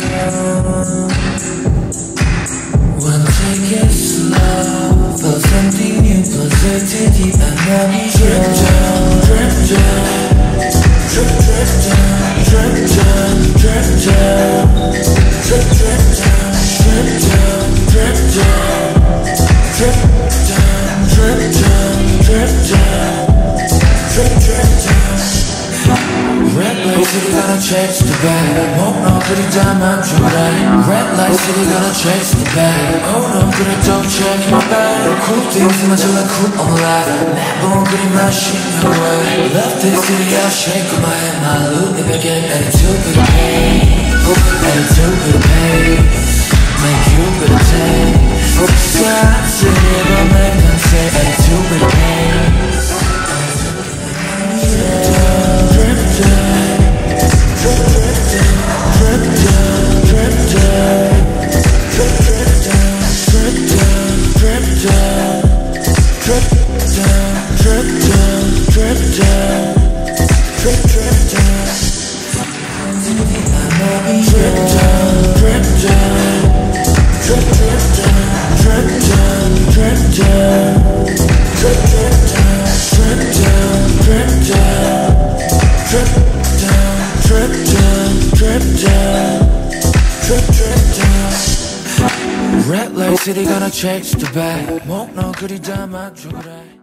We'll take it slow, for something new, positivity, and I'll be down, drip down, drip, drip down, drip down, drip down, drip, drip down, drip down, drip down, drip down, drip down, drip down, drip, drip down. Red light city, gonna change the bag. Oh no, pretty diamond tonight. Red light city, gonna change the bag. Oh no, pretty don't check my bag. Cool things in my jelly, cool on life. Never pretty my shit away. Love this city, I'll shake my head. My look if I get into the pain, into the pain, make you the pain. Stop to never make them say into the pain. Red light city, gonna change the bag. Won't know, could he die, my true day.